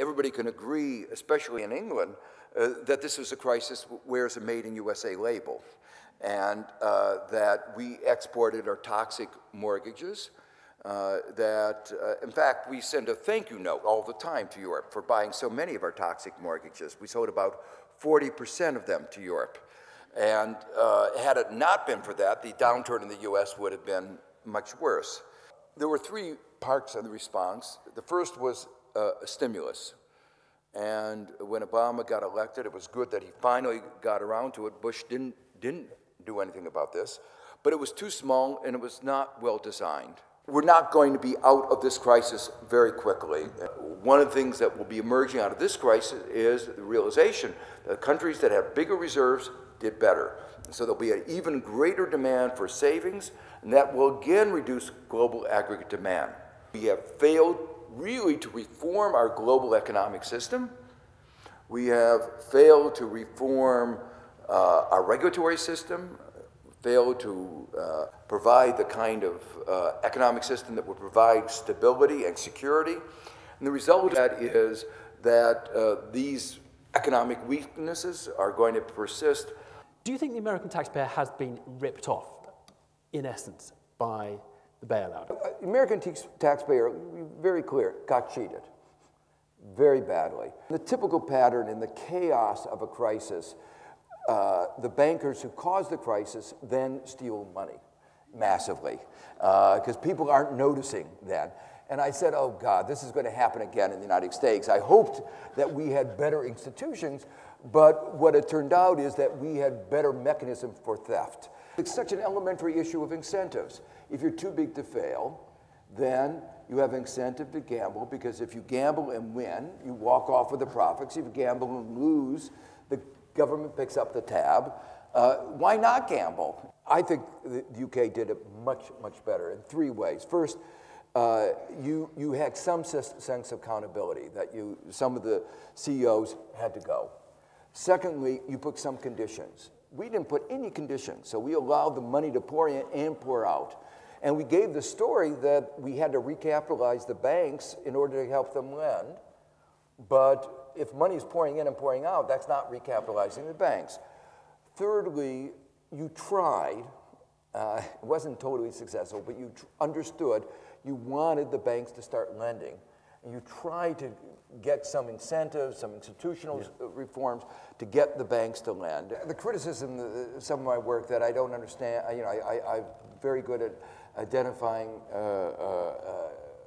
everybody can agree, especially in England, that this is a crisis where's a made in USA label, and that we exported our toxic mortgages, that in fact we send a thank you note all the time to Europe for buying so many of our toxic mortgages. We sold about 40% of them to Europe, and had it not been for that, the downturn in the US would have been much worse. There were three parts of the response. The first was a stimulus. And when Obama got elected, it was good that he finally got around to it. Bush didn't do anything about this, but it was too small and it was not well designed. We're not going to be out of this crisis very quickly. One of the things that will be emerging out of this crisis is the realization that countries that have bigger reserves did better. So there'll be an even greater demand for savings, and that will again reduce global aggregate demand. We have failed really to reform our global economic system. We have failed to reform our regulatory system, failed to provide the kind of economic system that would provide stability and security. And the result of that is that these economic weaknesses are going to persist. Do you think the American taxpayer has been ripped off, in essence, by the bailout? The American taxpayer, very clear, got cheated very badly. The typical pattern in the chaos of a crisis, the bankers who caused the crisis then steal money massively because people aren't noticing that. And I said, oh God, this is going to happen again in the United States. I hoped that we had better institutions, but what it turned out is that we had better mechanisms for theft. It's such an elementary issue of incentives. If you're too big to fail, then you have incentive to gamble, because if you gamble and win, you walk off with the profits. If you gamble and lose, the government picks up the tab. Why not gamble? I think the UK did it much, much better in three ways. First, you had some sense of accountability, that some of the CEOs had to go. Secondly, you put some conditions. We didn't put any conditions, so we allowed the money to pour in and pour out. And we gave the story that we had to recapitalize the banks in order to help them lend, but if money is pouring in and pouring out, that's not recapitalizing the banks. Thirdly, you tried. It wasn't totally successful, but you understood you wanted the banks to start lending. And you tried to get some incentives, some institutional reforms to get the banks to lend. The criticism of some of my work that I don't understand, you know, I'm very good at identifying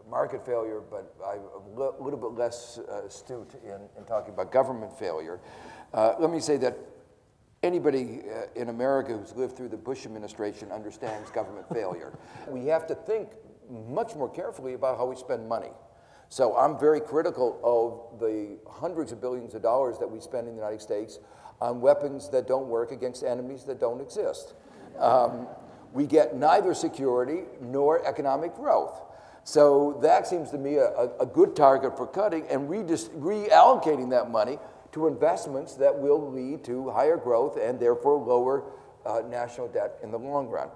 market failure, but I'm a little bit less astute in talking about government failure. Let me say that anybody in America who's lived through the Bush administration understands government failure. We have to think much more carefully about how we spend money. So I'm very critical of the hundreds of billions of dollars that we spend in the United States on weapons that don't work against enemies that don't exist. We get neither security nor economic growth. So that seems to me a good target for cutting and reallocating that money to investments that will lead to higher growth and therefore lower national debt in the long run.